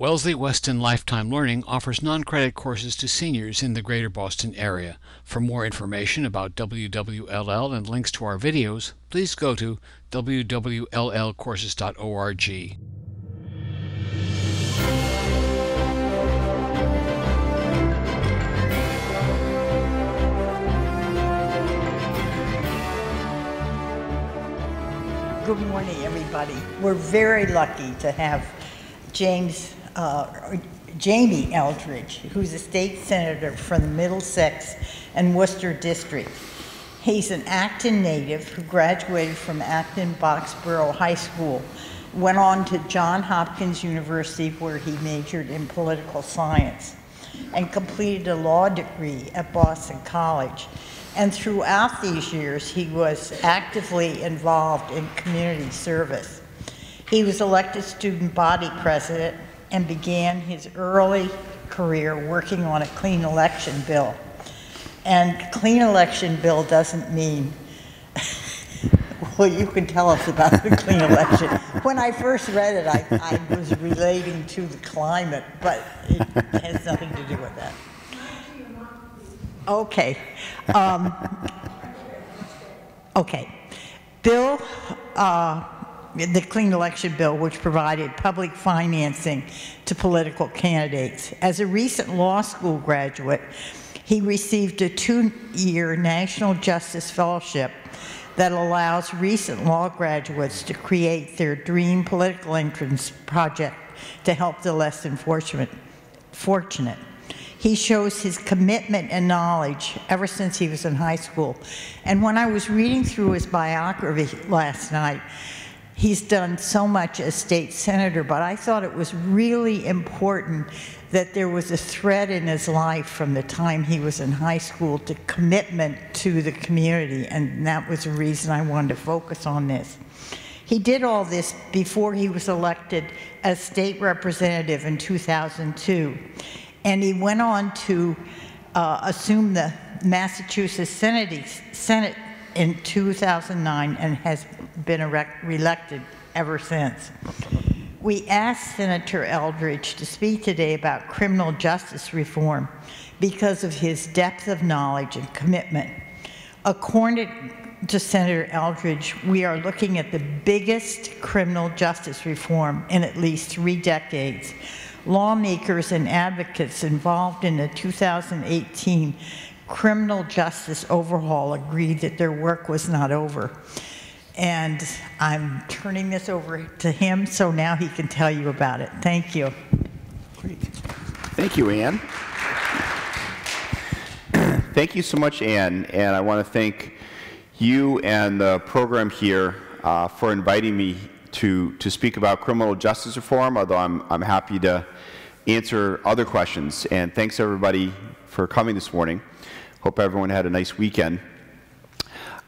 Wellesley Weston Lifetime Learning offers non-credit courses to seniors in the greater Boston area. For more information about WWLL and links to our videos, please go to wwllcourses.org. Good morning, everybody. We're very lucky to have Jamie Eldridge, who's a state senator from the Middlesex and Worcester District. He's an Acton native who graduated from Acton Boxborough High School, went on to Johns Hopkins University, where he majored in political science, and completed a law degree at Boston College. And throughout these years, he was actively involved in community service. He was elected student body president and began his early career working on a clean election bill. And clean election bill doesn't mean, well, you can tell us about the clean election. When I first read it, I was relating to the climate, but it has nothing to do with that. Okay. The clean election bill, which provided public financing to political candidates. As a recent law school graduate, he received a 2-year National Justice Fellowship that allows recent law graduates to create their dream political entrance project to help the less fortunate. He shows his commitment and knowledge ever since he was in high school. And when I was reading through his biography last night, he's done so much as state senator, but I thought it was really important that there was a thread in his life from the time he was in high school to commitment to the community, and that was the reason I wanted to focus on this. He did all this before he was elected as state representative in 2002. And he went on to assume the Massachusetts Senate in 2009 and has been reelected ever since. We asked Senator Eldridge to speak today about criminal justice reform because of his depth of knowledge and commitment. According to Senator Eldridge, we are looking at the biggest criminal justice reform in at least 3 decades. Lawmakers and advocates involved in the 2018 criminal justice overhaul agreed that their work was not over. And I'm turning this over to him, so now he can tell you about it. Thank you. Great. Thank you, Ann. Thank you so much, Ann. And I want to thank you and the program here for inviting me to speak about criminal justice reform, although I'm happy to answer other questions. And thanks, everybody, for coming this morning. Hope everyone had a nice weekend.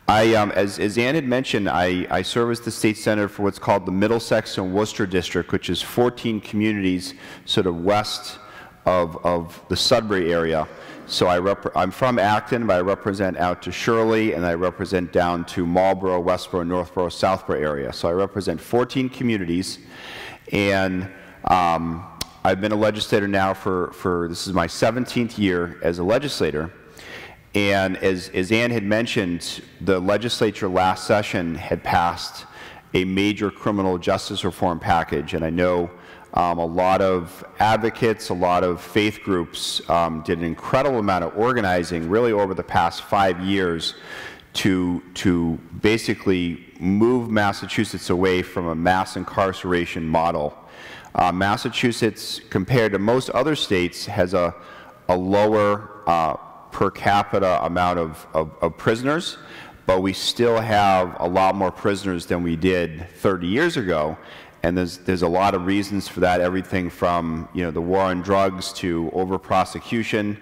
As Ann had mentioned, I serve as the state senator for what's called the Middlesex and Worcester District, which is 14 communities sort of west of the Sudbury area. So I'm from Acton, but I represent out to Shirley, and I represent down to Marlborough, Westborough, Northborough, Southborough area. So I represent 14 communities, and I've been a legislator now for this is my 17th year as a legislator. And as Ann had mentioned, the legislature last session had passed a major criminal justice reform package, and I know a lot of advocates, a lot of faith groups did an incredible amount of organizing really over the past 5 years to basically move Massachusetts away from a mass incarceration model. Massachusetts, compared to most other states, has a lower per capita amount of prisoners, but we still have a lot more prisoners than we did 30 years ago. And there's a lot of reasons for that, everything from, you know, the war on drugs to over-prosecution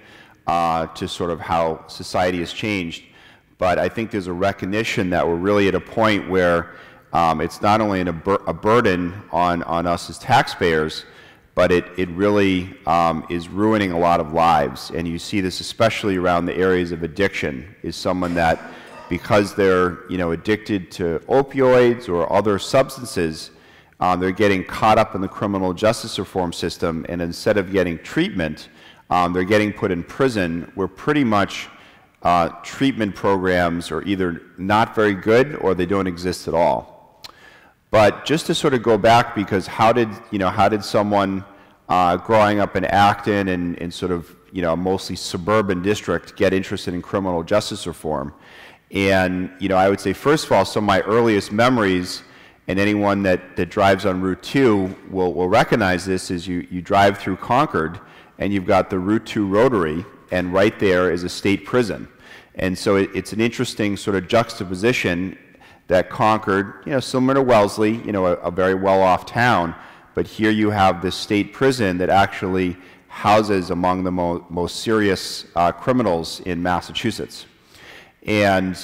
to sort of how society has changed. But I think there's a recognition that we're really at a point where it's not only a burden on us as taxpayers, but it really is ruining a lot of lives. And you see this especially around the areas of addiction, is someone that, because they're, you know, addicted to opioids or other substances, They're getting caught up in the criminal justice reform system, and instead of getting treatment, they're getting put in prison where pretty much treatment programs are either not very good or they don't exist at all. But just to sort of go back, because how did someone growing up in Acton and sort of a mostly suburban district get interested in criminal justice reform? And I would say, first of all, some of my earliest memories, and anyone that drives on Route 2 will recognize this, is you drive through Concord and you've got the Route 2 Rotary, and right there is a state prison. And so it's an interesting sort of juxtaposition that Concord, similar to Wellesley, a very well-off town, but here you have this state prison that actually houses among the most serious criminals in Massachusetts. And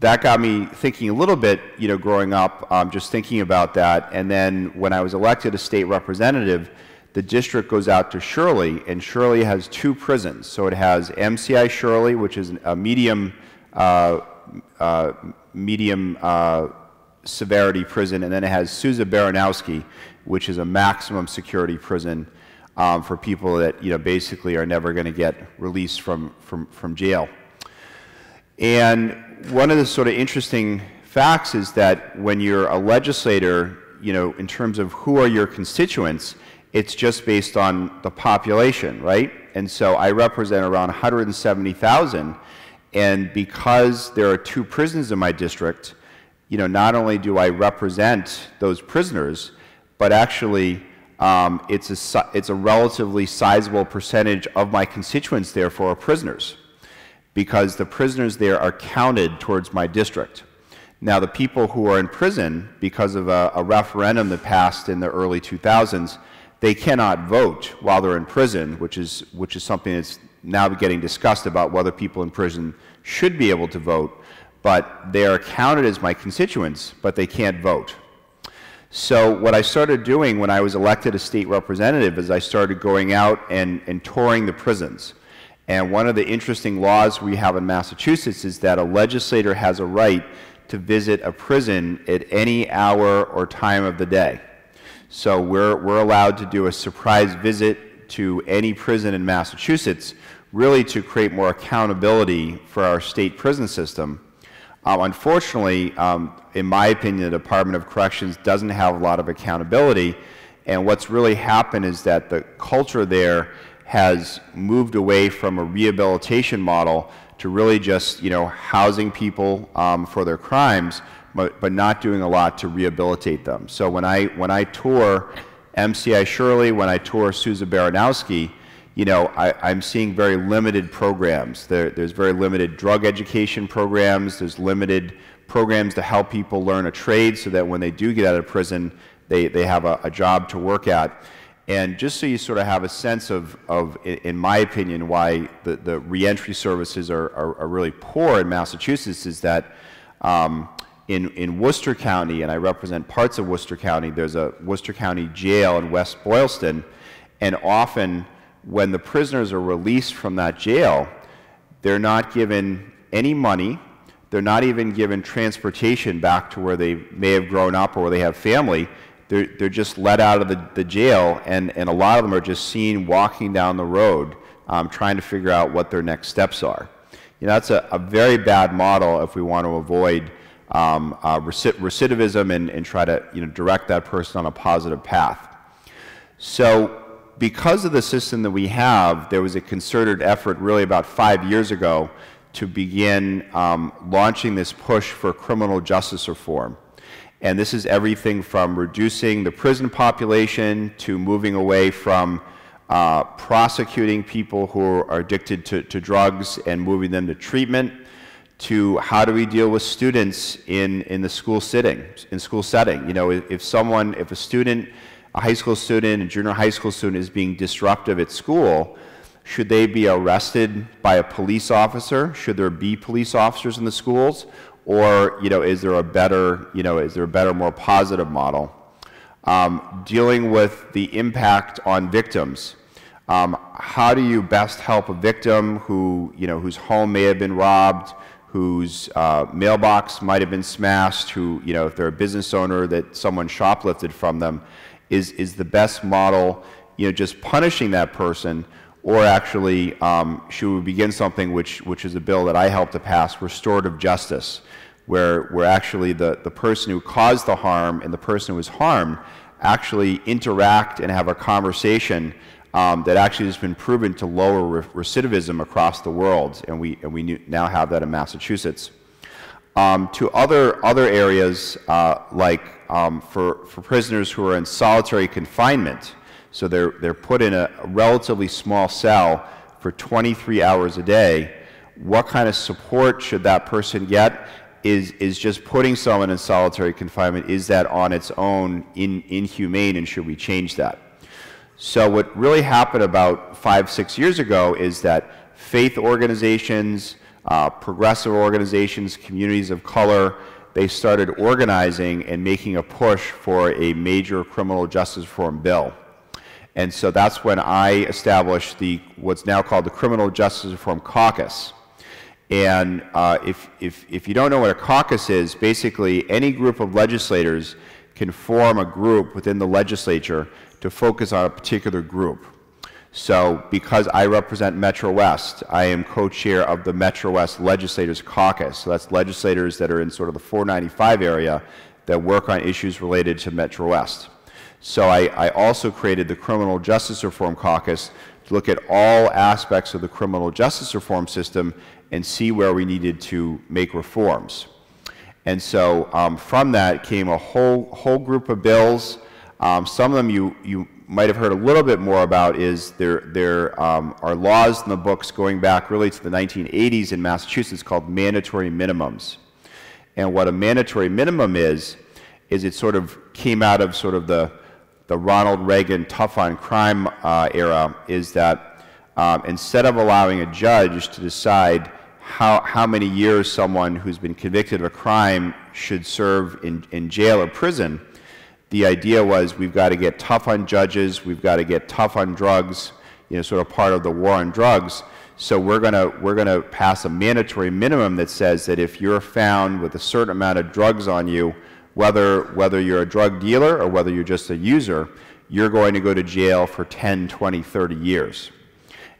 that got me thinking a little bit, growing up, just thinking about that. And then when I was elected a state representative, the district goes out to Shirley, and Shirley has two prisons. So it has MCI Shirley, which is a medium severity prison, and then it has Sousa Baranowski, which is a maximum security prison for people that basically are never going to get released from jail. And one of the sort of interesting facts is that when you're a legislator, in terms of who are your constituents, it's just based on the population, right? And so I represent around 170,000, and because there are two prisons in my district, not only do I represent those prisoners, but actually it's a relatively sizable percentage of my constituents therefore are prisoners, because the prisoners there are counted towards my district. Now, the people who are in prison, because of a referendum that passed in the early 2000s, they cannot vote while they're in prison, which is something that's now getting discussed about whether people in prison should be able to vote, but they are counted as my constituents, but they can't vote. So what I started doing when I was elected a state representative is I started going out and touring the prisons. And one of the interesting laws we have in Massachusetts is that a legislator has a right to visit a prison at any hour or time of the day. So we're allowed to do a surprise visit to any prison in Massachusetts, really to create more accountability for our state prison system. Unfortunately, in my opinion, the Department of Corrections doesn't have a lot of accountability. And what's really happened is that the culture there has moved away from a rehabilitation model to really just housing people for their crimes, but not doing a lot to rehabilitate them. So when I tour MCI Shirley, when I tour Sousa Baranowski, I'm seeing very limited programs. There's very limited drug education programs. There's limited programs to help people learn a trade so that when they do get out of prison, they have a job to work at. And just so you sort of have a sense of in my opinion, why the reentry services are really poor in Massachusetts is that in Worcester County, and I represent parts of Worcester County, there's a Worcester County jail in West Boylston, and often when the prisoners are released from that jail, they're not given any money, they're not even given transportation back to where they may have grown up or where they have family. They're just let out of the jail, and a lot of them are just seen walking down the road trying to figure out what their next steps are. That's a very bad model if we want to avoid recidivism and try to direct that person on a positive path. So because of the system that we have, there was a concerted effort really about 5 years ago to begin launching this push for criminal justice reform. And this is everything from reducing the prison population to moving away from prosecuting people who are addicted to drugs and moving them to treatment, to how do we deal with students in the school sitting, in school setting. If a student, a high school student, a junior high school student is being disruptive at school, should they be arrested by a police officer? Should there be police officers in the schools? Or is there a better, more positive model? Dealing with the impact on victims. How do you best help a victim whose home may have been robbed, whose mailbox might have been smashed, who, you know, if they're a business owner, that someone shoplifted from them, is the best model, you know, just punishing that person, or actually should we begin something which is a bill that I helped to pass, restorative justice, where actually the person who caused the harm and the person who was harmed actually interact and have a conversation that actually has been proven to lower recidivism across the world, and we now have that in Massachusetts. To other areas like for prisoners who are in solitary confinement, so they're put in a relatively small cell for 23 hours a day. What kind of support should that person get? Is just putting someone in solitary confinement, is that on its own inhumane, and should we change that? So what really happened about 5-6 years ago is that faith organizations, progressive organizations, communities of color, they started organizing and making a push for a major criminal justice reform bill. And so that's when I established the, what's now called the Criminal Justice Reform Caucus. And if you don't know what a caucus is, basically any group of legislators can form a group within the legislature to focus on a particular group. So because I represent Metro West, I am co-chair of the Metro West Legislators Caucus. So that's legislators that are in sort of the 495 area that work on issues related to Metro West. So I also created the Criminal Justice Reform Caucus to look at all aspects of the criminal justice reform system and see where we needed to make reforms. And so from that came a whole group of bills. Some of them you might have heard a little bit more about. Is there are laws in the books going back really to the 1980s in Massachusetts called mandatory minimums. And what a mandatory minimum is it sort of came out of sort of the Ronald Reagan tough on crime era, is that instead of allowing a judge to decide how many years someone who's been convicted of a crime should serve in jail or prison, the idea was we've got to get tough on judges, we've got to get tough on drugs, you know, sort of part of the war on drugs. So we're gonna pass a mandatory minimum that says that if you're found with a certain amount of drugs on you, whether you're a drug dealer or whether you're just a user, you're going to go to jail for 10, 20, 30 years.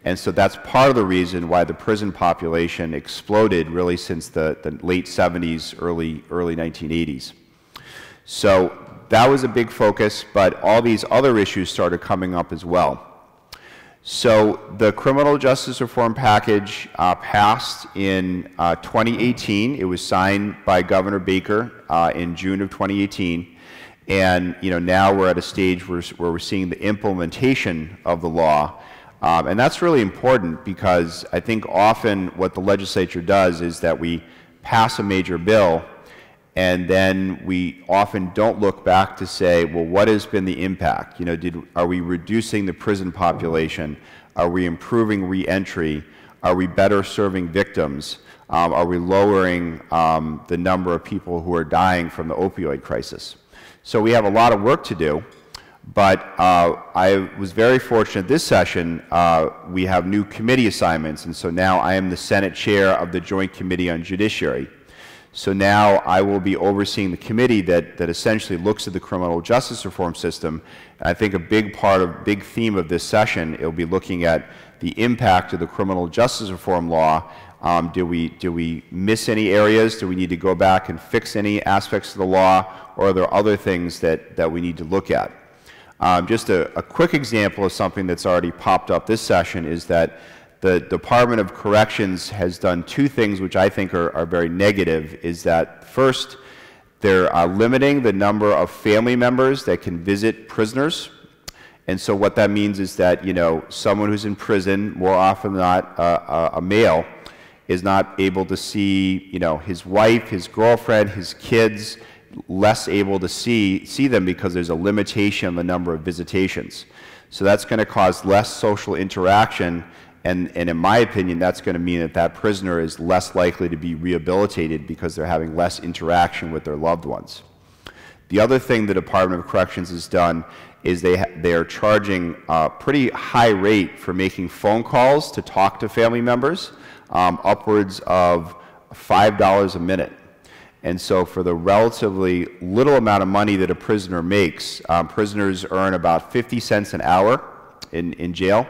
And so that's part of the reason why the prison population exploded really since the late 70s, early 1980s. So that was a big focus, but all these other issues started coming up as well. So the criminal justice reform package passed in 2018. It was signed by Governor Baker in June of 2018. And, you know, now we're at a stage where we're seeing the implementation of the law. And that's really important, because I think often what the legislature does is that we pass a major bill, and then we often don't look back to say, well, what has been the impact? You know, are we reducing the prison population? Are we improving reentry? Are we better serving victims? Are we lowering the number of people who are dying from the opioid crisis? So we have a lot of work to do, but I was very fortunate this session. We have new committee assignments, and so now I am the Senate Chair of the Joint Committee on Judiciary. So now I will be overseeing the committee that essentially looks at the criminal justice reform system. And I think a big theme of this session, it will be looking at the impact of the criminal justice reform law. Do we miss any areas? Do we need to go back and fix any aspects of the law? Or are there other things that we need to look at? Just a quick example of something that's already popped up this session is that the Department of Corrections has done two things which I think are very negative, is that first, they're limiting the number of family members that can visit prisoners. And so what that means is that, you know, someone who's in prison, more often than not a male, is not able to see, you know, his wife, his girlfriend, his kids, less able to see them because there's a limitation on the number of visitations. So that's going to cause less social interaction. And in my opinion, that's going to mean that prisoner is less likely to be rehabilitated because they're having less interaction with their loved ones. The other thing the Department of Corrections has done is they are charging a pretty high rate for making phone calls to talk to family members, upwards of $5 a minute. And so for the relatively little amount of money that a prisoner makes, prisoners earn about 50 cents an hour in jail.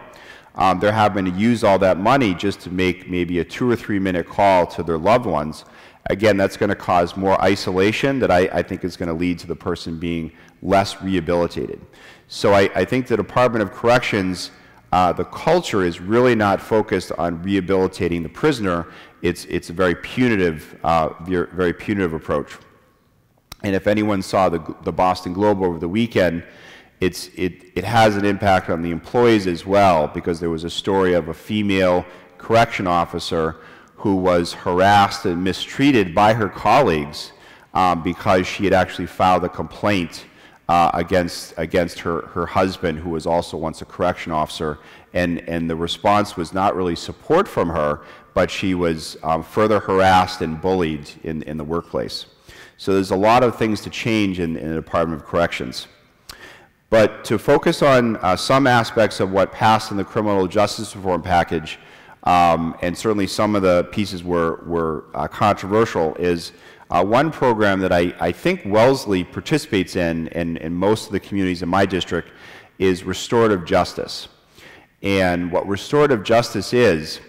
They're having to use all that money just to make maybe a 2 or 3 minute call to their loved ones. Again, that's going to cause more isolation that I think is going to lead to the person being less rehabilitated. So I think the Department of Corrections, the culture is really not focused on rehabilitating the prisoner. It's a very punitive approach. And if anyone saw the Boston Globe over the weekend, it has an impact on the employees as well, because there was a story of a female correction officer who was harassed and mistreated by her colleagues because she had actually filed a complaint against her husband, who was also once a correction officer, and the response was not really support from her, but she was further harassed and bullied in the workplace. So there's a lot of things to change in the Department of Corrections. But to focus on some aspects of what passed in the criminal justice reform package, and certainly some of the pieces were controversial, is one program that I think Wellesley participates in, and most of the communities in my district, is restorative justice. And what restorative justice is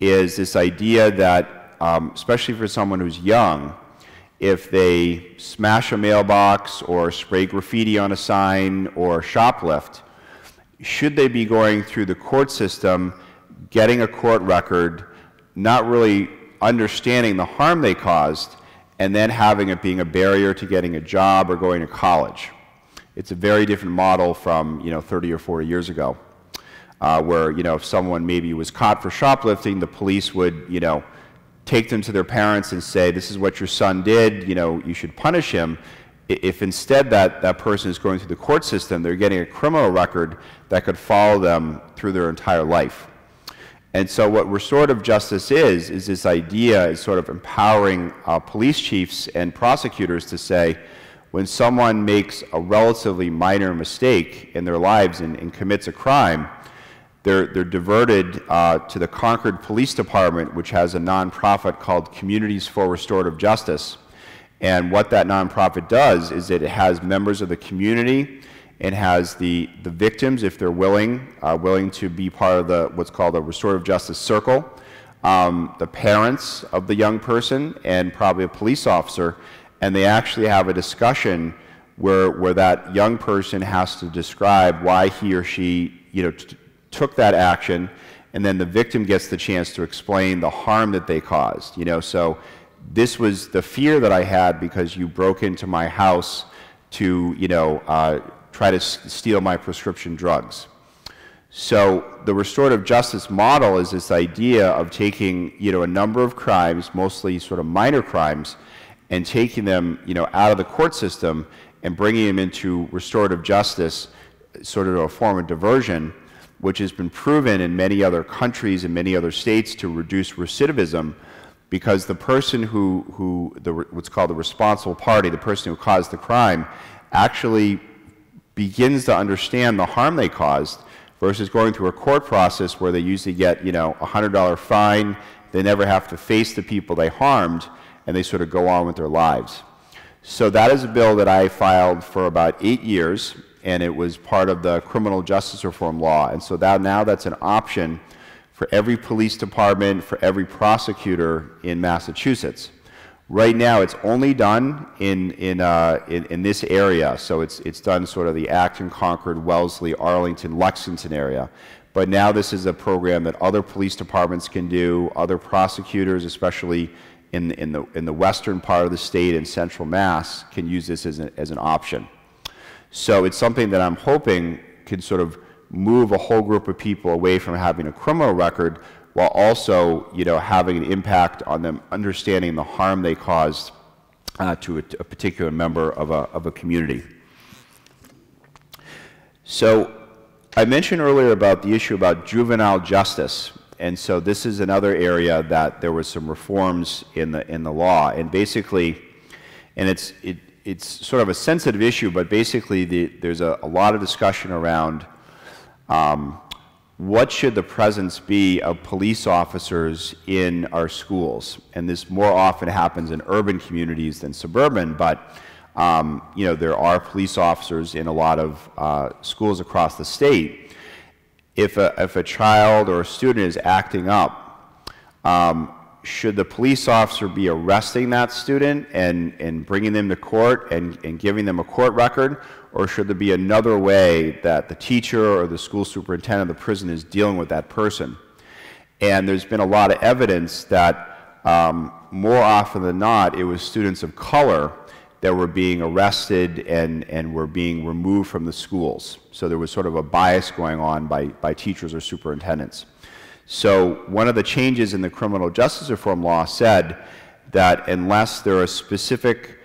this idea that, especially for someone who's young, if they smash a mailbox or spray graffiti on a sign or shoplift, should they be going through the court system, getting a court record, not really understanding the harm they caused, and then having it being a barrier to getting a job or going to college? It's a very different model from 30 or 40 years ago, where if someone maybe was caught for shoplifting, the police would take them to their parents and say, "This is what your son did. You should punish him." If instead that person is going through the court system, they're getting a criminal record that could follow them through their entire life. And so what restorative justice is this idea is sort of empowering police chiefs and prosecutors to say, when someone makes a relatively minor mistake in their lives and commits a crime, they're diverted to the Concord Police Department, which has a nonprofit called Communities for Restorative Justice. And what that nonprofit does is that it has members of the community. It has the victims, if they're willing to be part of what's called a restorative justice circle, the parents of the young person, and probably a police officer, and they actually have a discussion where that young person has to describe why he or she took that action, and then the victim gets the chance to explain the harm that they caused. So this was the fear that I had because you broke into my house to try to steal my prescription drugs. So the restorative justice model is this idea of taking a number of crimes, mostly sort of minor crimes, and taking them out of the court system and bringing them into restorative justice, sort of a form of diversion, which has been proven in many other countries and many other states to reduce recidivism, because the person who what's called the responsible party, the person who caused the crime, actually begins to understand the harm they caused, versus going through a court process where they usually get a $100 fine, they never have to face the people they harmed, and they sort of go on with their lives. So that is a bill that I filed for about 8 years, and it was part of the criminal justice reform law. And so that now that's an option for every police department, for every prosecutor in Massachusetts. Right now, it's only done in this area, so it's done sort of the Acton, Concord, Wellesley, Arlington, Lexington area. But now this is a program that other police departments can do, other prosecutors, especially in the western part of the state and central Mass, can use this as an option. So it's something that I'm hoping can sort of move a whole group of people away from having a criminal record, while also, having an impact on them understanding the harm they caused to a particular member of a community. So I mentioned earlier about the issue about juvenile justice, and so this is another area that there was some reforms in the law, and basically, and it's sort of a sensitive issue, but basically there's a lot of discussion around what should the presence be of police officers in our schools? And this more often happens in urban communities than suburban, but you know, there are police officers in a lot of schools across the state. If a child or a student is acting up, should the police officer be arresting that student and bringing them to court and giving them a court record? Or should there be another way that the teacher or the school superintendent of the prison is dealing with that person? And there's been a lot of evidence that more often than not, it was students of color that were being arrested and were being removed from the schools. So there was sort of a bias going on by teachers or superintendents. So one of the changes in the criminal justice reform law said that unless there are specific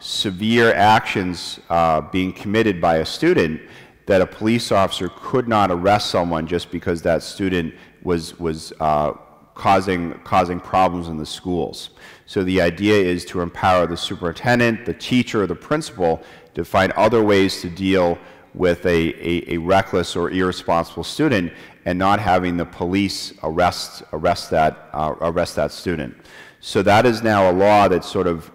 severe actions being committed by a student, that a police officer could not arrest someone just because that student was causing problems in the schools. So the idea is to empower the superintendent, the teacher, or the principal to find other ways to deal with a reckless or irresponsible student, and not having the police arrest that student. So that is now a law that sort of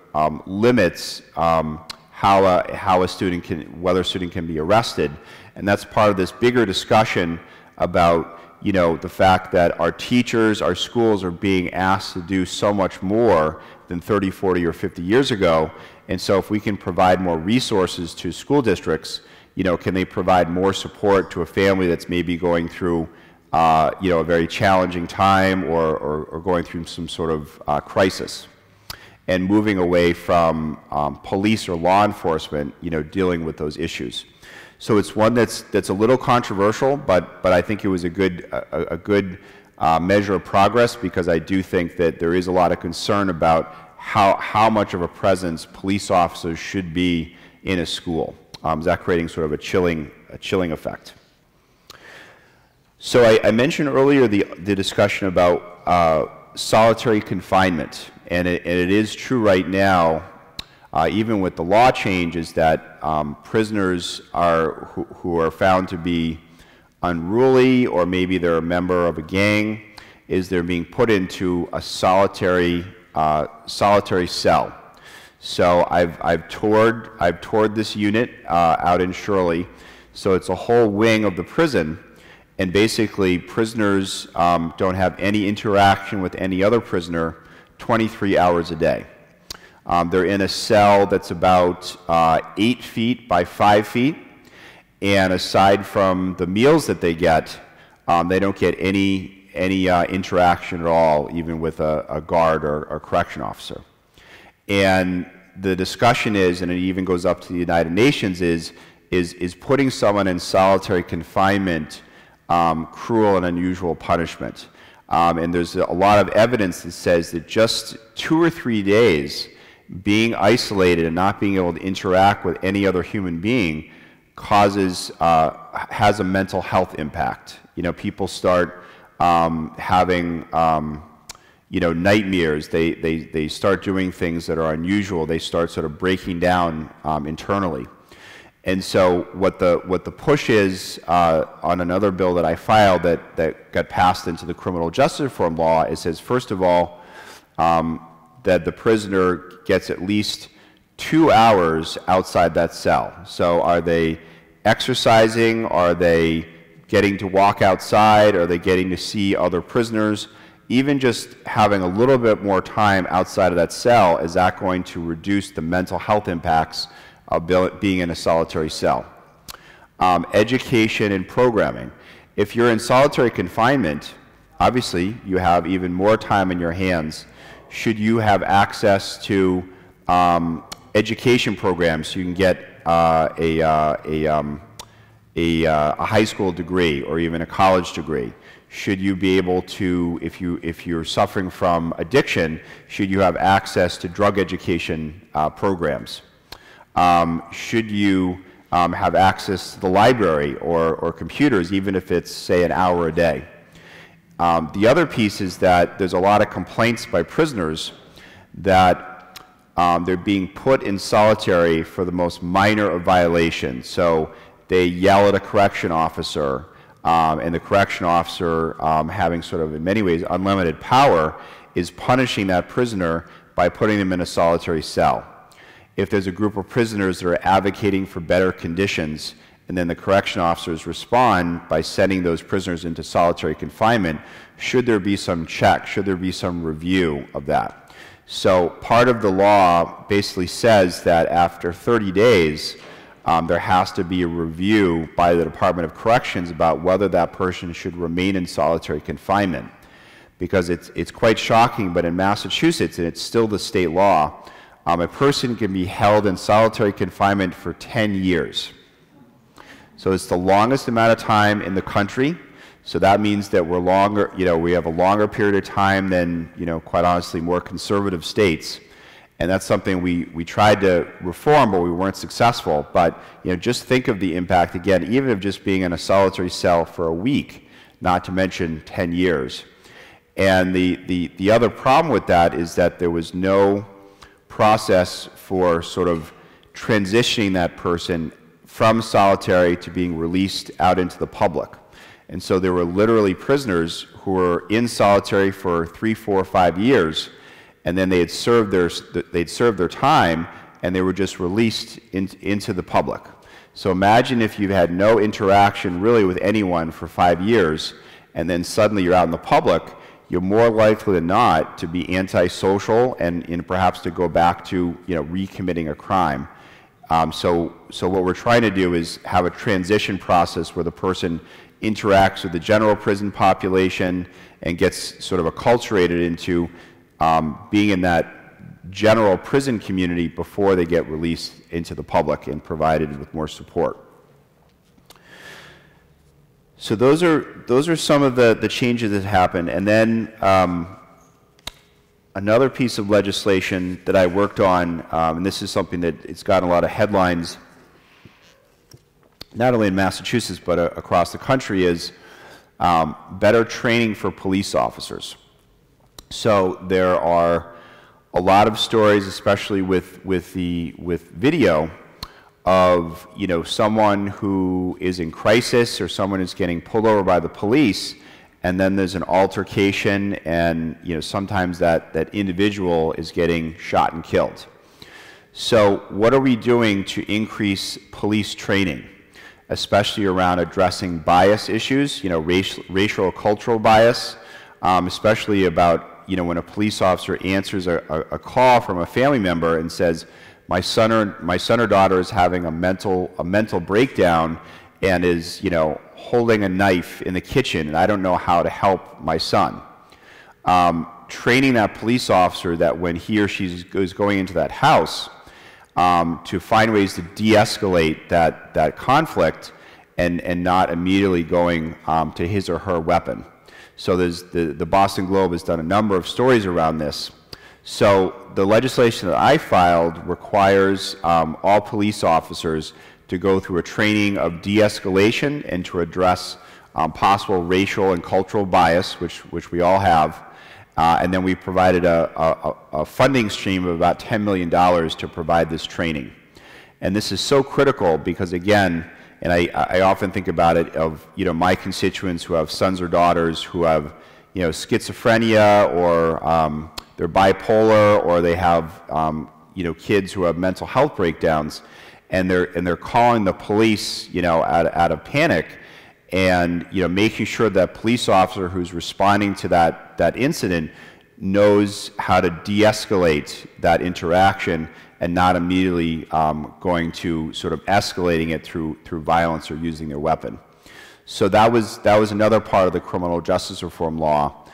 limits how a student can, whether a student can be arrested, and that's part of this bigger discussion about, you know, the fact that our teachers, our schools are being asked to do so much more than 30, 40, or 50 years ago, and so if we can provide more resources to school districts, you know, can they provide more support to a family that's maybe going through, you know, a very challenging time or going through some sort of crisis? And moving away from police or law enforcement, you know, dealing with those issues. So it's one that's a little controversial, but I think it was a good measure of progress, because I do think that there is a lot of concern about how much of a presence police officers should be in a school. Is that creating sort of a chilling effect? So I mentioned earlier the discussion about solitary confinement, and it is true right now, even with the law change, is that prisoners who are found to be unruly, or maybe they're a member of a gang, is they're being put into a solitary cell. So I've toured this unit out in Shirley. So it's a whole wing of the prison, and basically prisoners don't have any interaction with any other prisoner 23 hours a day. They're in a cell that's about 8 feet by 5 feet, and aside from the meals that they get, they don't get any interaction at all, even with a guard or correction officer. And the discussion is, and it even goes up to the United Nations, is putting someone in solitary confinement cruel and unusual punishment? And there's a lot of evidence that says that just 2 or 3 days being isolated and not being able to interact with any other human being has a mental health impact. You know, people start having you know, nightmares, they start doing things that are unusual, they start sort of breaking down internally. And so what the push is on another bill that I filed that got passed into the criminal justice reform law, it says, first of all, that the prisoner gets at least 2 hours outside that cell. So are they exercising? Are they getting to walk outside? Are they getting to see other prisoners? Even just having a little bit more time outside of that cell, is that going to reduce the mental health impacts of being in a solitary cell? Education and programming. If you're in solitary confinement, obviously you have even more time in your hands. Should you have access to education programs so you can get a high school degree or even a college degree? Should you be able to, if you're suffering from addiction, should you have access to drug education programs? Should you have access to the library or computers, even if it's, say, an hour a day? The other piece is that there's a lot of complaints by prisoners that they're being put in solitary for the most minor of violations. So they yell at a correction officer. and the correction officer having sort of in many ways unlimited power is punishing that prisoner by putting them in a solitary cell. If there's a group of prisoners that are advocating for better conditions and then the correction officers respond by sending those prisoners into solitary confinement, should there be some check? Should there be some review of that? So part of the law basically says that after 30 days, there has to be a review by the Department of Corrections about whether that person should remain in solitary confinement. Because it's quite shocking, but in Massachusetts, and it's still the state law, a person can be held in solitary confinement for 10 years. So it's the longest amount of time in the country. So that means that we're longer, you know, we have a longer period of time than, you know, quite honestly, more conservative states. And that's something we tried to reform, but we weren't successful. But, you know, just think of the impact, again, even of just being in a solitary cell for a week, not to mention 10 years. And the other problem with that is that there was no process for sort of transitioning that person from solitary to being released out into the public. And so there were literally prisoners who were in solitary for 3, 4, 5 years, and then they'd served their time, and they were just released into the public. So imagine if you've had no interaction really with anyone for 5 years, and then suddenly you're out in the public, you're more likely than not to be antisocial and perhaps to go back to, you know, recommitting a crime. So what we're trying to do is have a transition process where the person interacts with the general prison population and gets sort of acculturated into being in that general prison community before they get released into the public and provided with more support. So those are some of the changes that happened. And then another piece of legislation that I worked on, and this is something that it's gotten a lot of headlines, not only in Massachusetts, but across the country, is better training for police officers. So there are a lot of stories, especially with video, of, you know, someone who is in crisis or someone who's getting pulled over by the police, and then there's an altercation, and, you know, sometimes that individual is getting shot and killed. So what are we doing to increase police training, especially around addressing bias issues, you know, racial cultural bias, especially about, you know, when a police officer answers a call from a family member and says, my son or daughter is having a mental breakdown and is, you know, holding a knife in the kitchen, and I don't know how to help my son. Training that police officer that when he or she is going into that house, to find ways to de-escalate that conflict and not immediately going to his or her weapon. So there's the Boston Globe has done a number of stories around this. So the legislation that I filed requires all police officers to go through a training of de-escalation and to address possible racial and cultural bias, which we all have. And then we provided a funding stream of about $10 million to provide this training. And this is so critical because, again, and I often think about it of, you know, my constituents who have sons or daughters who have, you know, schizophrenia, or they're bipolar, or they have, you know, kids who have mental health breakdowns. And they're calling the police, you know, out of panic, and, you know, making sure that police officer who's responding to that incident knows how to de-escalate that interaction and not immediately going to sort of escalating it through violence or using their weapon. So that was another part of the criminal justice reform law,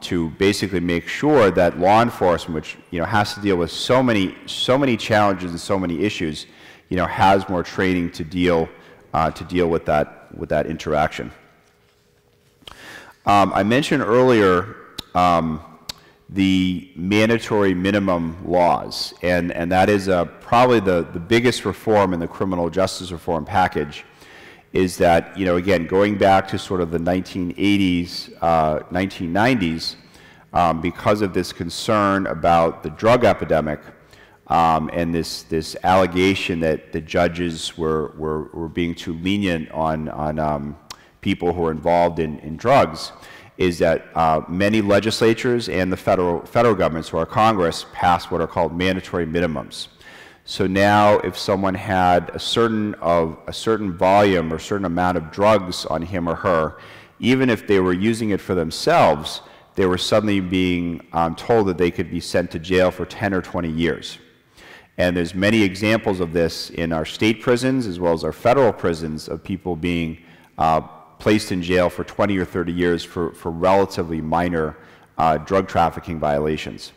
to basically make sure that law enforcement, which, you know, has to deal with so many challenges and so many issues, you know, has more training to deal with that interaction. I mentioned earlier the mandatory minimum laws, and that is probably the biggest reform in the criminal justice reform package. Is that, you know, again, going back to sort of the 1980s, 1990s, because of this concern about the drug epidemic, and this allegation that the judges were being too lenient on people who are involved in drugs is that many legislatures and the federal government, so our Congress, passed what are called mandatory minimums. So now if someone had a certain volume or certain amount of drugs on him or her, even if they were using it for themselves, they were suddenly being told that they could be sent to jail for 10 or 20 years. And there's many examples of this in our state prisons as well as our federal prisons of people being placed in jail for 20 or 30 years for relatively minor drug trafficking violations.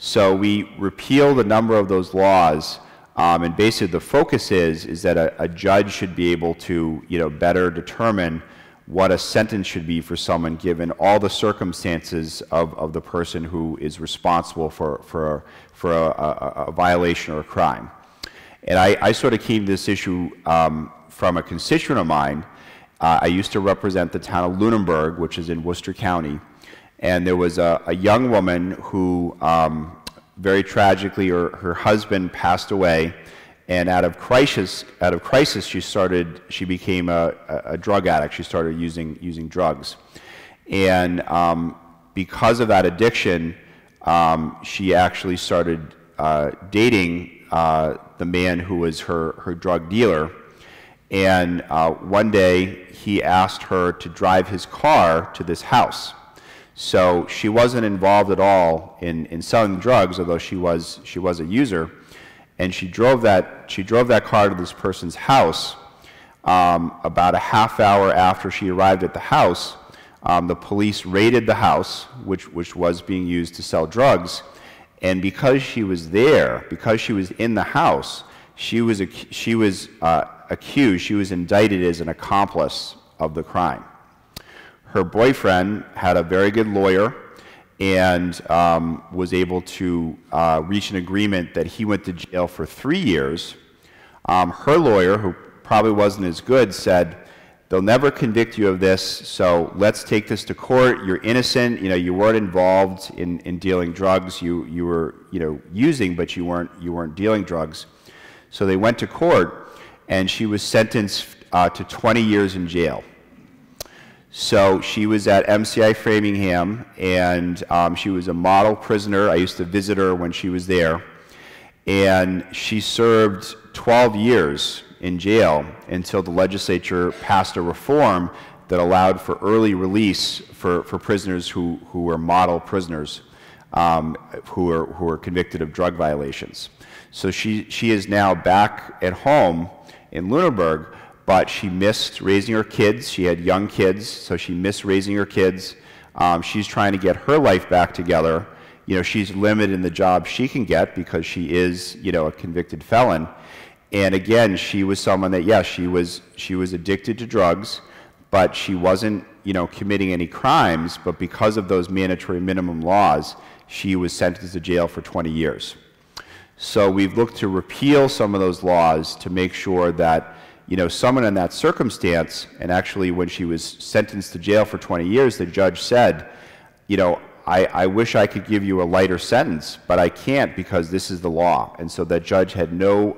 So we repealed a number of those laws, and basically the focus is that a judge should be able to, you know, better determine what a sentence should be for someone given all the circumstances of the person who is responsible for a violation or a crime. And I sort of came to this issue from a constituent of mine. I used to represent the town of Lunenburg, which is in Worcester County, and there was a young woman who very tragically her husband passed away, and out of crisis she became a drug addict. She started using drugs, and because of that addiction, she actually started dating the man who was her drug dealer. And one day he asked her to drive his car to this house. So she wasn't involved at all in selling drugs, although she was a user. And she drove that car to this person's house. About a half hour after she arrived at the house, the police raided the house, which was being used to sell drugs. And because she was there, because she was in the house, she was accused, she was indicted as an accomplice of the crime. Her boyfriend had a very good lawyer and was able to reach an agreement that he went to jail for 3 years. Her lawyer, who probably wasn't as good, said, "They'll never convict you of this, so let's take this to court. You're innocent, you know, you weren't involved in dealing drugs. You were, you know, using, but you weren't dealing drugs." So they went to court, and she was sentenced to 20 years in jail. So she was at MCI Framingham, and she was a model prisoner. I used to visit her when she was there. And she served 12 years in jail until the legislature passed a reform that allowed for early release for prisoners who were model prisoners who were convicted of drug violations. So she is now back at home in Lunenburg, but she missed raising her kids. She had young kids, so she missed raising her kids. She's trying to get her life back together. You know, she's limited in the job she can get because she is, you know, a convicted felon. And again, she was someone that, yes, she was addicted to drugs, but she wasn't, you know, committing any crimes. But because of those mandatory minimum laws, she was sentenced to jail for 20 years. So we've looked to repeal some of those laws to make sure that, you know, someone in that circumstance, and actually when she was sentenced to jail for 20 years, the judge said, you know, I wish I could give you a lighter sentence, but I can't because this is the law. And so that judge had no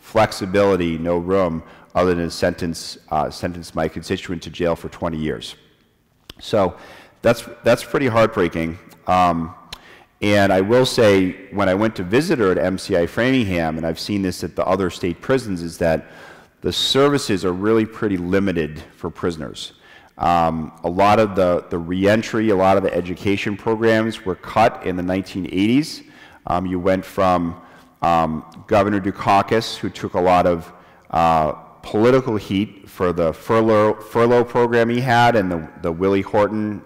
flexibility, no room other than to sentence my constituent to jail for 20 years. So that's pretty heartbreaking. And I will say, when I went to visit her at MCI Framingham, and I've seen this at the other state prisons, is that the services are really pretty limited for prisoners. A lot of the reentry, a lot of the education programs were cut in the 1980s. You went from Governor Dukakis, who took a lot of political heat for the furlough program he had, and the Willie Horton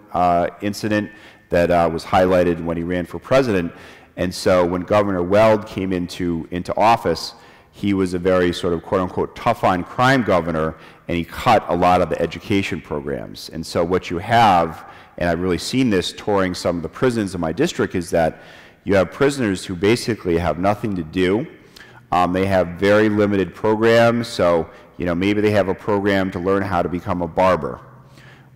incident that was highlighted when he ran for president. And so when Governor Weld came into office, he was a very sort of quote-unquote tough-on-crime governor, and he cut a lot of the education programs. And so what you have, and I've really seen this touring some of the prisons in my district, is that you have prisoners who basically have nothing to do. They have very limited programs, so you know, maybe they have a program to learn how to become a barber.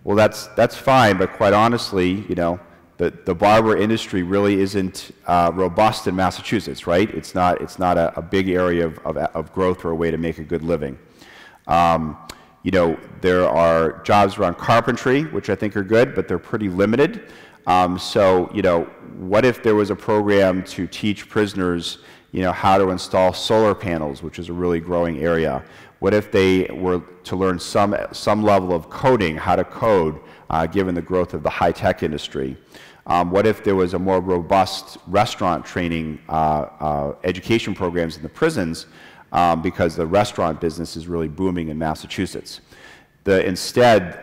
Well, that's fine, but quite honestly, you know, the barber industry really isn't robust in Massachusetts, right? It's not a big area of growth or a way to make a good living. You know, there are jobs around carpentry, which I think are good, but they're pretty limited. So, you know, what if there was a program to teach prisoners, you know, how to install solar panels, which is a really growing area? What if they were to learn some level of coding, how to code, given the growth of the high-tech industry? What if there was a more robust restaurant training education programs in the prisons, because the restaurant business is really booming in Massachusetts? Instead,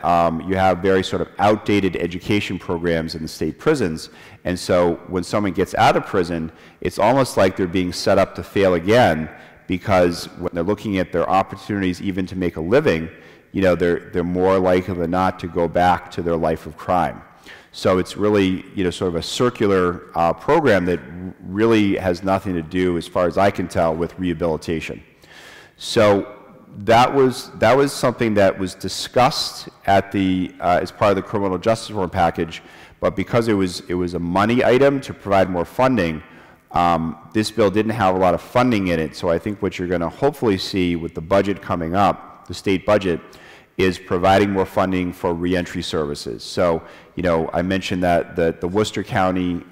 you have very sort of outdated education programs in the state prisons, and so when someone gets out of prison, it's almost like they're being set up to fail again, because when they're looking at their opportunities even to make a living, you know, they're more likely than not to go back to their life of crime. So it's really, you know, sort of a circular program that really has nothing to do, as far as I can tell, with rehabilitation. So that was something that was discussed at the as part of the criminal justice reform package, but because it was a money item to provide more funding, this bill didn't have a lot of funding in it. So I think what you're going to hopefully see with the budget coming up, the state budget, is providing more funding for reentry services. So, you know, I mentioned that the Worcester County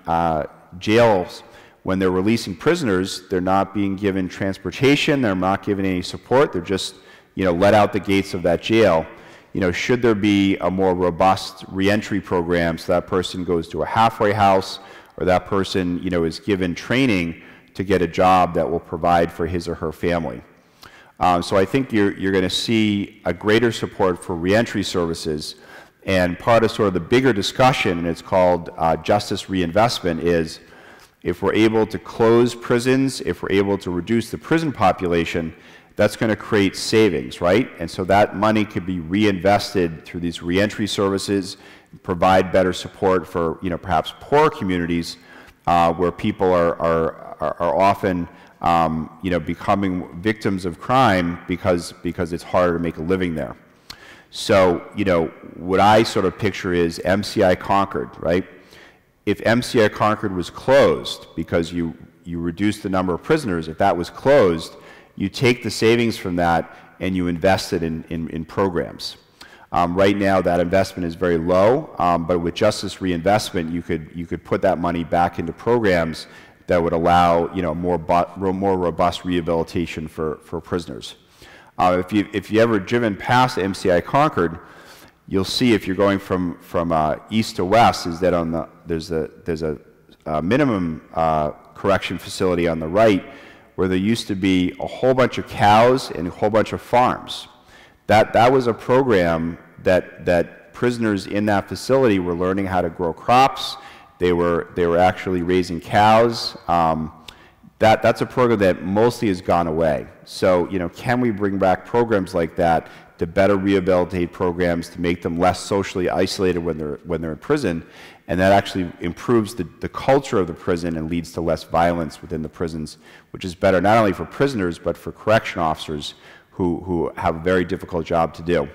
jails, when they're releasing prisoners, they're not being given transportation, they're not given any support, they're just, you know, let out the gates of that jail. You know, should there be a more robust reentry program so that person goes to a halfway house, or that person, you know, is given training to get a job that will provide for his or her family? So I think you're going to see a greater support for reentry services, and part of sort of the bigger discussion, and it's called justice reinvestment, is if we're able to close prisons, if we're able to reduce the prison population, that's going to create savings, right? And so that money could be reinvested through these reentry services, provide better support for, you know, perhaps poorer communities where people are often you know, becoming victims of crime because it's harder to make a living there. So, you know, what I sort of picture is MCI Concord, right? If MCI Concord was closed because you reduced the number of prisoners, if that was closed, you take the savings from that and you invest it in programs. Right now, that investment is very low, but with justice reinvestment, you could put that money back into programs that would allow, you know, more robust rehabilitation for prisoners. If you ever driven past MCI Concord, you'll see, if you're going from east to west, is that on there's a minimum correction facility on the right where there used to be a whole bunch of cows and a whole bunch of farms. That was a program that prisoners in that facility were learning how to grow crops. They were actually raising cows. That's a program that mostly has gone away. So, you know, can we bring back programs like that to better rehabilitate programs, to make them less socially isolated when they're in prison? And that actually improves the culture of the prison and leads to less violence within the prisons, which is better not only for prisoners but for correction officers who have a very difficult job to do.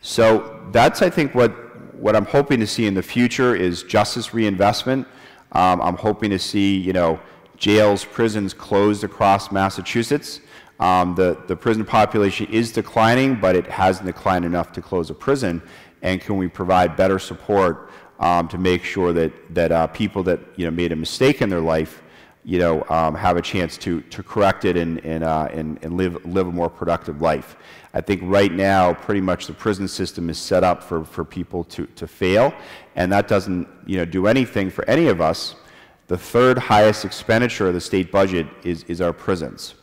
So that's, I think, what I'm hoping to see in the future is justice reinvestment. I'm hoping to see, you know, jails, prisons closed across Massachusetts. The prison population is declining, but it hasn't declined enough to close a prison. And can we provide better support to make sure that people that, you know, made a mistake in their life, you know, have a chance to correct it and live a more productive life? I think right now, pretty much the prison system is set up for people to fail, and that doesn't, you know, do anything for any of us. The third highest expenditure of the state budget is our prisons.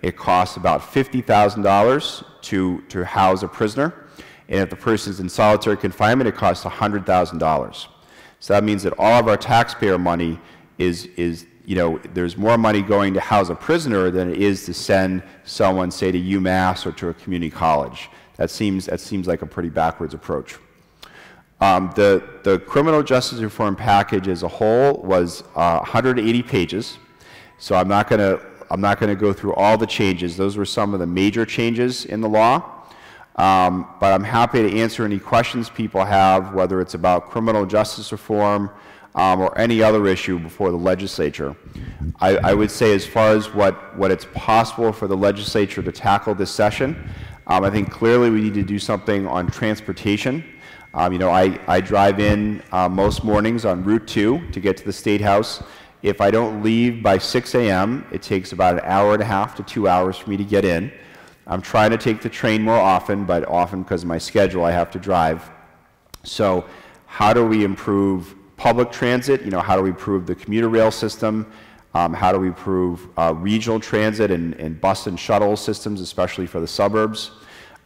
It costs about $50,000 to house a prisoner, and if the person's in solitary confinement, it costs $100,000. So that means that all of our taxpayer money is, you know, there's more money going to house a prisoner than it is to send someone, say, to UMass or to a community college. That seems like a pretty backwards approach. The criminal justice reform package as a whole was 180 pages, so I'm not going to go through all the changes. Those were some of the major changes in the law. But I'm happy to answer any questions people have, whether it's about criminal justice reform, or any other issue before the legislature. I would say, as far as what it's possible for the legislature to tackle this session, I think clearly we need to do something on transportation. You know, I drive in most mornings on Route 2 to get to the State House. If I don't leave by 6 a.m., it takes about an hour and a half to 2 hours for me to get in. I'm trying to take the train more often, but often because of my schedule, I have to drive. So how do we improve public transit? You know, how do we improve the commuter rail system? How do we improve regional transit and bus and shuttle systems, especially for the suburbs?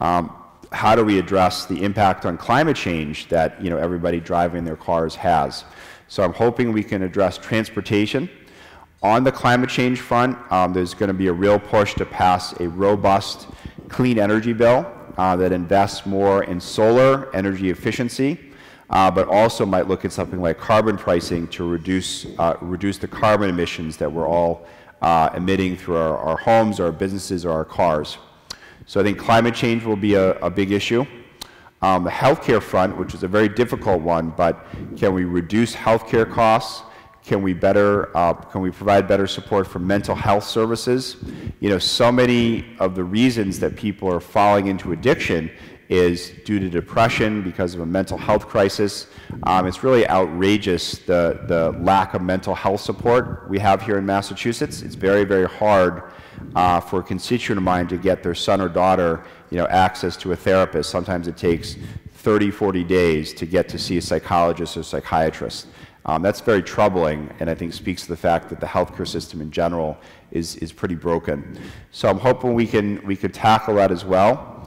How do we address the impact on climate change that, you know, everybody driving their cars has? So I'm hoping we can address transportation. On the climate change front, there's going to be a real push to pass a robust clean energy bill that invests more in solar energy efficiency, but also might look at something like carbon pricing to reduce the carbon emissions that we're all emitting through our homes, our businesses, or our cars. So I think climate change will be a big issue. The healthcare front, which is a very difficult one, but can we reduce healthcare costs? Can we provide better support for mental health services? You know, so many of the reasons that people are falling into addiction is due to depression because of a mental health crisis. It's really outrageous, the lack of mental health support we have here in Massachusetts. It's very, very hard for a constituent of mine to get their son or daughter, you know, access to a therapist. Sometimes it takes 30, 40 days to get to see a psychologist or psychiatrist. That's very troubling, and I think speaks to the fact that the healthcare system in general is pretty broken. So I'm hoping we could tackle that as well.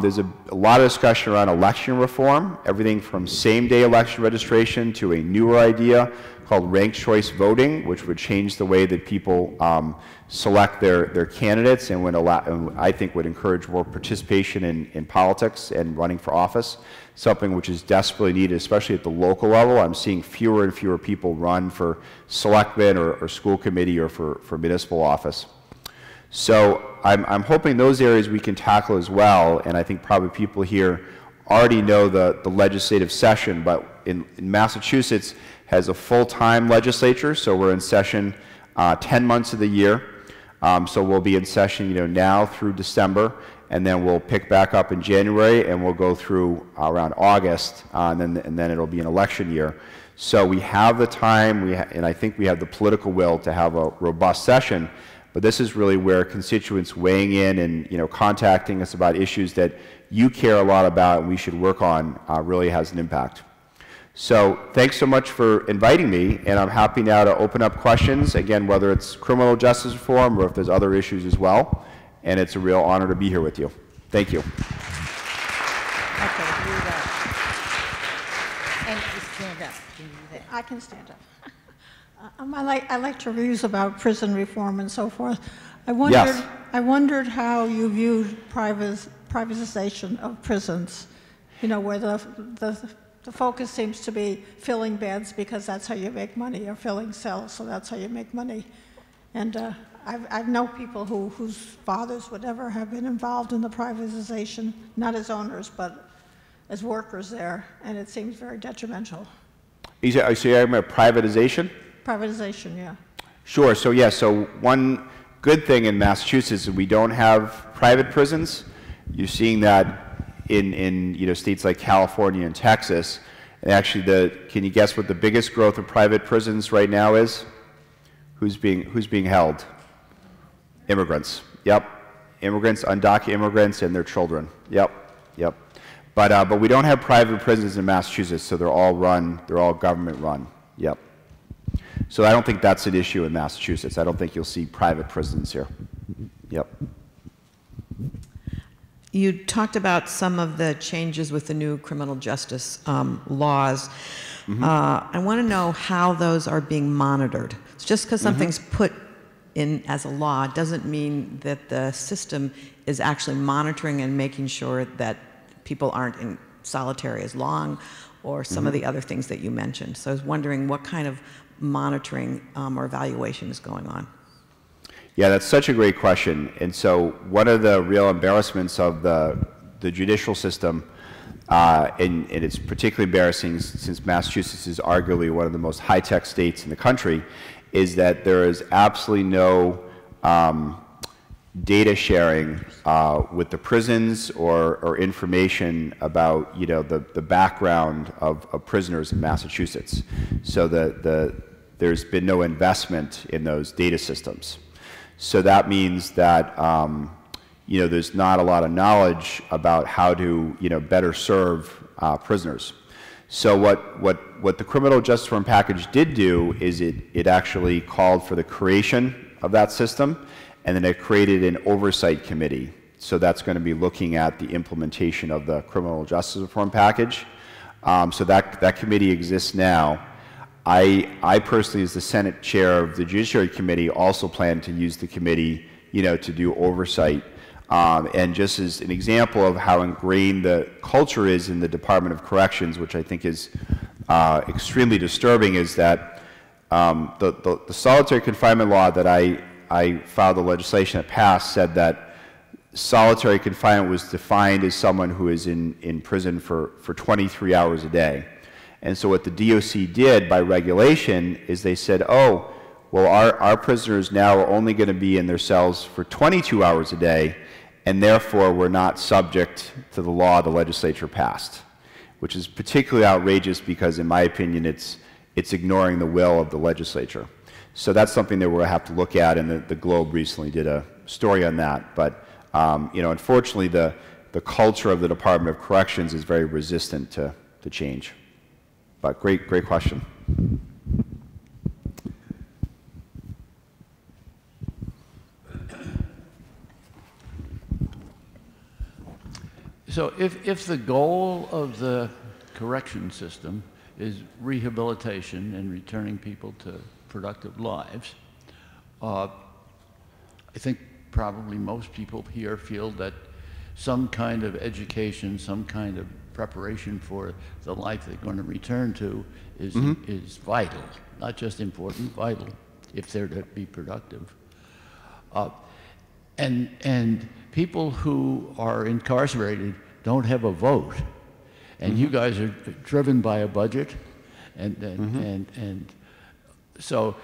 There's a lot of discussion around election reform, everything from same-day election registration to a newer idea called ranked choice voting, which would change the way that people select their candidates and I think would encourage more participation in politics and running for office, something which is desperately needed, especially at the local level. I'm seeing fewer and fewer people run for selectmen or school committee or for municipal office. So I'm hoping those areas we can tackle as well, and I think probably people here already know the legislative session, but in Massachusetts has a full-time legislature, so we're in session 10 months of the year. So we'll be in session, you know, now through December, and then we'll pick back up in January, and we'll go through around August, and then it'll be an election year. So we have the time, and I think we have the political will to have a robust session. But this is really where constituents weighing in and, you know, contacting us about issues that you care a lot about and we should work on really has an impact. So thanks so much for inviting me, and I'm happy now to open up questions, again, whether it's criminal justice reform or if there's other issues as well. And it's a real honor to be here with you. Thank you. Okay, and you stand up. I can stand up. I like your views about prison reform and so forth. I wondered how you viewed privatization of prisons, you know, where the focus seems to be filling beds because that's how you make money, or filling cells, so that's how you make money. And I've known people whose fathers would ever have been involved in the privatization, not as owners, but as workers there, and it seems very detrimental. So you're talking about privatization? Privatization, yeah. Sure. So, yeah, so one good thing in Massachusetts is we don't have private prisons. You're seeing that in you know, states like California and Texas. And actually, can you guess what the biggest growth of private prisons right now is? Who's being held? Immigrants. Yep. Immigrants, undocumented immigrants, and their children. Yep. Yep. But we don't have private prisons in Massachusetts, so they're all government run. Yep. So I don't think that's an issue in Massachusetts. I don't think you'll see private prisons here. Yep. You talked about some of the changes with the new criminal justice laws. Mm-hmm. I want to know how those are being monitored. It's just because something's mm-hmm. put in as a law doesn't mean that the system is actually monitoring and making sure that people aren't in solitary as long, or some mm-hmm. of the other things that you mentioned. So I was wondering what kind of monitoring or evaluation is going on? Yeah, that's such a great question. And so one of the real embarrassments of the judicial system, and it's particularly embarrassing since Massachusetts is arguably one of the most high-tech states in the country, is that there is absolutely no data sharing with the prisons or information about, you know, the background of prisoners in Massachusetts. So there's been no investment in those data systems. So that means that, you know, there's not a lot of knowledge about how to, you know, better serve prisoners. So what the criminal justice reform package did do is it actually called for the creation of that system, and then it created an oversight committee. So that's going to be looking at the implementation of the criminal justice reform package. So that committee exists now. I personally, as the Senate chair of the Judiciary Committee, also plan to use the committee, you know, to do oversight. And just as an example of how ingrained the culture is in the Department of Corrections, which I think is extremely disturbing, is that the solitary confinement law that I filed the legislation that passed said that solitary confinement was defined as someone who is in prison for 23 hours a day. And so what the DOC did by regulation is they said, oh, well, our prisoners now are only going to be in their cells for 22 hours a day, and therefore we're not subject to the law the legislature passed, which is particularly outrageous because, in my opinion, it's ignoring the will of the legislature. So that's something that we're going to have to look at, and the Globe recently did a story on that. But you know, unfortunately, the culture of the Department of Corrections is very resistant to change. But great question. So if the goal of the correction system is rehabilitation and returning people to productive lives, I think probably most people here feel that some kind of education, some kind of preparation for the life they're going to return to is vital, not just important, vital, if they're to be productive. And people who are incarcerated don't have a vote, and you guys are driven by a budget, and so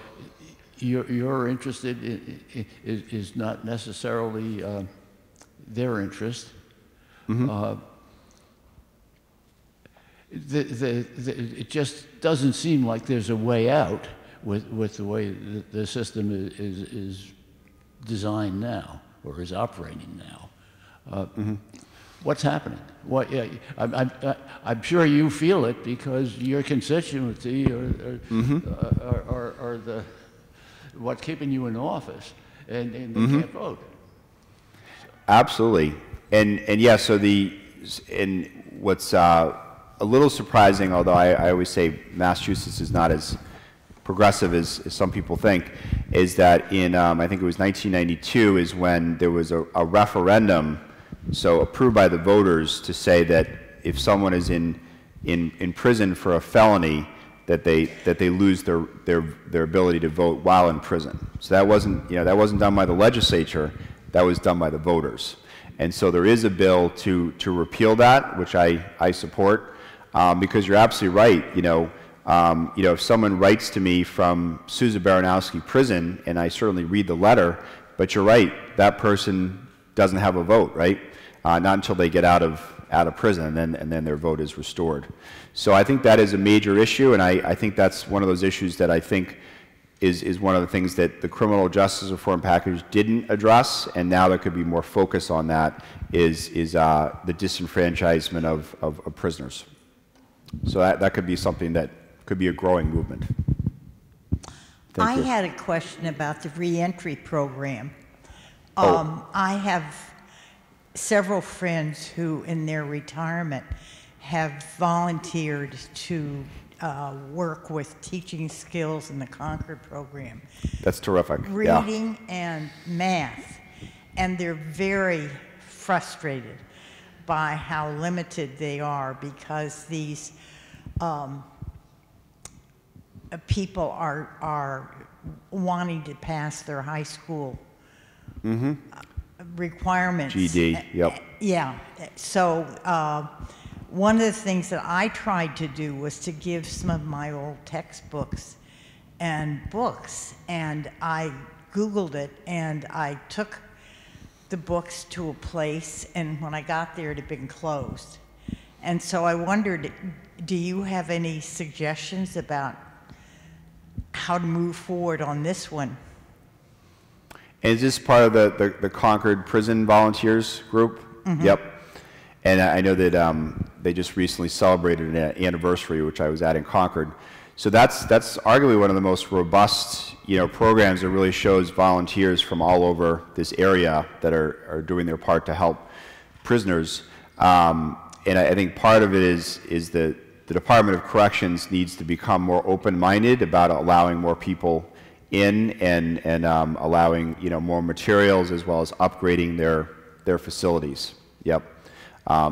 you're interested is not necessarily their interest. It just doesn't seem like there's a way out with the way the system is designed now, or is operating now. What's happening? I'm sure you feel it because your constituency are the what's keeping you in office, and they can't vote. So. Absolutely, and yeah. So what's a little surprising, although I always say Massachusetts is not as progressive as some people think, is that in, I think it was 1992, is when there was a referendum, so approved by the voters, to say that if someone is in prison for a felony, that they lose their ability to vote while in prison. So that wasn't, you know, that wasn't done by the legislature, that was done by the voters. And so there is a bill to repeal that, which I support, because you're absolutely right, you know. You know, if someone writes to me from Sousa Baranowski prison, and I certainly read the letter, but you're right, that person doesn't have a vote, right? Not until they get out of prison, and then their vote is restored. So I think that is a major issue, and I think that's one of those issues that I think is one of the things that the criminal justice reform package didn't address, and now there could be more focus on that, is the disenfranchisement of prisoners. So that could be something that could be a growing movement. Thank you. I had a question about the reentry program. I have several friends who in their retirement have volunteered to work with teaching skills in the Concord program. That's terrific. Reading and math, and they're very frustrated by how limited they are because these people are wanting to pass their high school requirements. GD, yep. Yeah. So one of the things that I tried to do was to give some of my old textbooks and books, and I Googled it, and I took the books to a place, and when I got there, it had been closed. And so I wondered, do you have any suggestions about how to move forward on this one? Is this part of the Concord Prison Volunteers Group? Mm-hmm. Yep. And I know that they just recently celebrated an anniversary, which I was at in Concord. So that's arguably one of the most robust, you know, programs that really shows volunteers from all over this area that are doing their part to help prisoners. And I think part of it is that the Department of Corrections needs to become more open-minded about allowing more people in and allowing, you know, more materials as well as upgrading their facilities. Yep.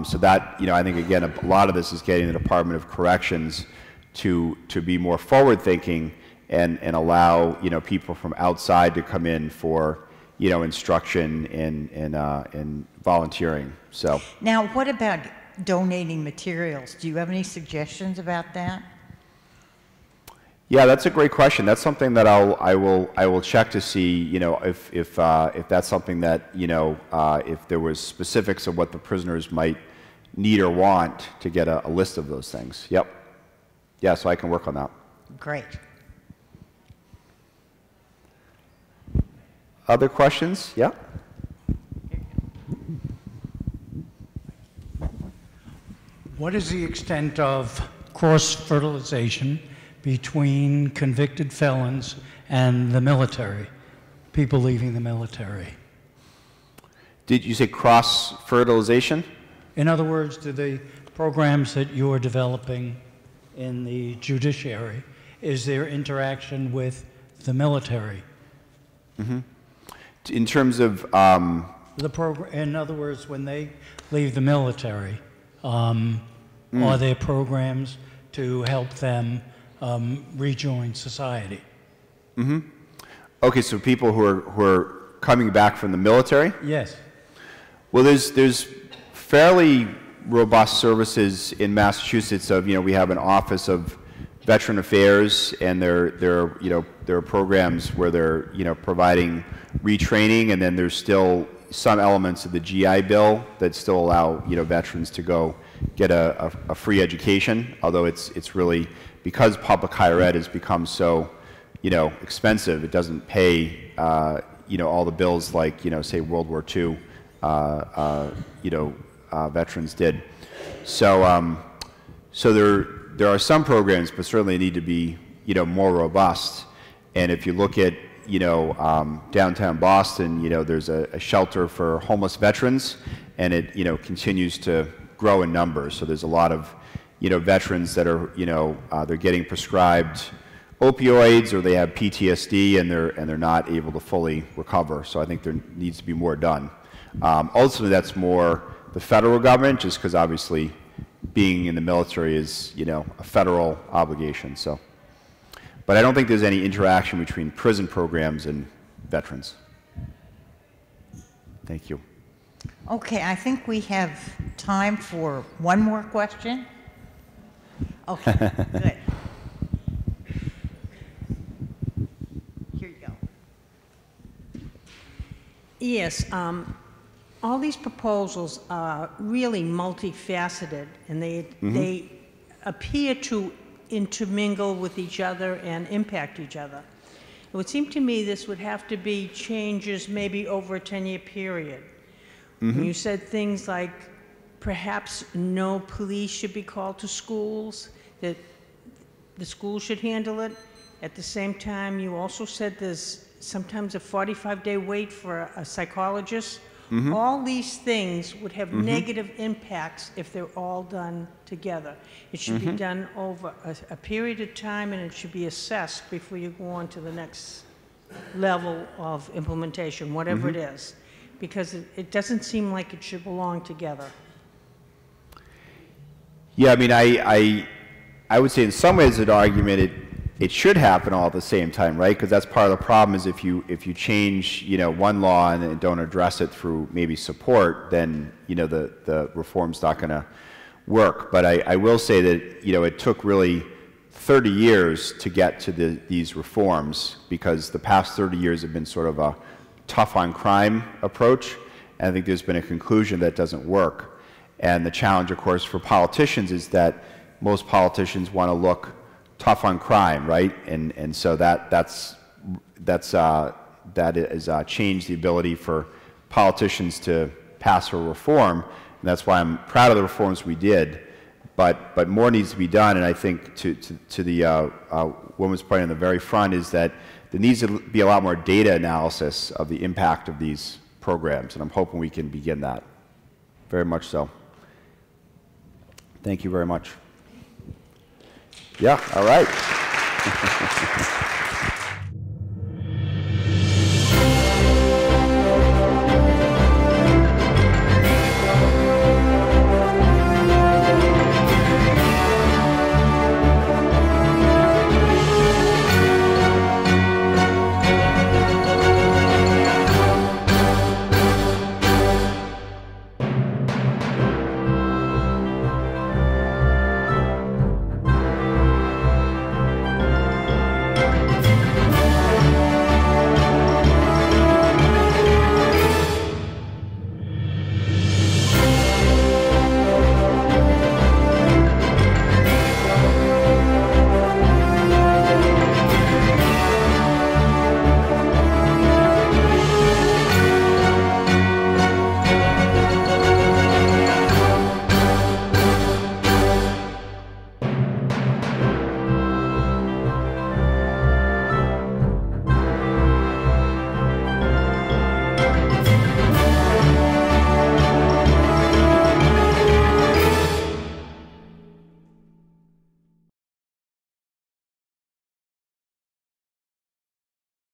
So that, you know, I think again a lot of this is getting the Department of Corrections to be more forward-thinking and allow, you know, people from outside to come in for, you know, instruction and volunteering. So now, what about donating materials? Do you have any suggestions about that? Yeah, that's a great question. That's something that I will check to see, you know, if that's something that, you know, if there was specifics of what the prisoners might need or want, to get a list of those things. Yep. Yeah, so I can work on that. Great. Other questions? Yeah. What is the extent of cross-fertilization between convicted felons and the military, people leaving the military? Did you say cross-fertilization? In other words, do the programs that you are developing in the judiciary, is there interaction with the military? Mm-hmm. In terms of the program, in other words, when they leave the military, are there programs to help them rejoin society? Mm-hmm. Okay, so people who are coming back from the military? Yes. Well, there's fairly robust services in Massachusetts. Of, you know, we have an Office of Veteran Affairs, and there are programs where they're, you know, providing retraining, and then there's still some elements of the GI Bill that still allow, you know, veterans to go get a free education, although it's really, because public higher ed has become so, you know, expensive, it doesn't pay, you know, all the bills like, you know, say World War II, you know, veterans did. So, so there are some programs, but certainly need to be, you know, more robust. And if you look at, you know, downtown Boston, you know, there's a shelter for homeless veterans, and it, you know, continues to grow in numbers. So there's a lot of, you know, veterans that are, you know, they're getting prescribed opioids, or they have PTSD, and they're not able to fully recover. So I think there needs to be more done. Ultimately, that's more the federal government, just because obviously being in the military is, you know, a federal obligation. So, but I don't think there's any interaction between prison programs and veterans. Thank you. Okay, I think we have time for one more question. Okay, good. Here you go. Yes, all these proposals are really multifaceted, and they appear to intermingle with each other and impact each other. It would seem to me this would have to be changes maybe over a 10-year period. Mm-hmm. You said things like perhaps no police should be called to schools, that the school should handle it. At the same time, you also said there's sometimes a 45-day wait for a psychologist. Mm-hmm. All these things would have mm-hmm. negative impacts if they're all done together. It should mm-hmm. be done over a period of time, and it should be assessed before you go on to the next level of implementation, whatever mm-hmm. it is, because it doesn't seem like it should belong together. Yeah, I mean, I would say in some ways an argument it should happen all at the same time, right? Because that's part of the problem, is if you change, you know, one law and don't address it through maybe support, then, you know, the reform's not going to work. But I will say that, you know, it took really 30 years to get to these reforms, because the past 30 years have been sort of a tough on crime approach, And I think there's been a conclusion that doesn't work. And the challenge, of course, for politicians is that most politicians want to look tough on crime, right? And so that has changed the ability for politicians to pass or reform. And that's why I'm proud of the reforms we did. But more needs to be done, and I think to the woman's point on the very front is that there needs to be a lot more data analysis of the impact of these programs, and I'm hoping we can begin that. Very much so. Thank you very much. Yeah, all right.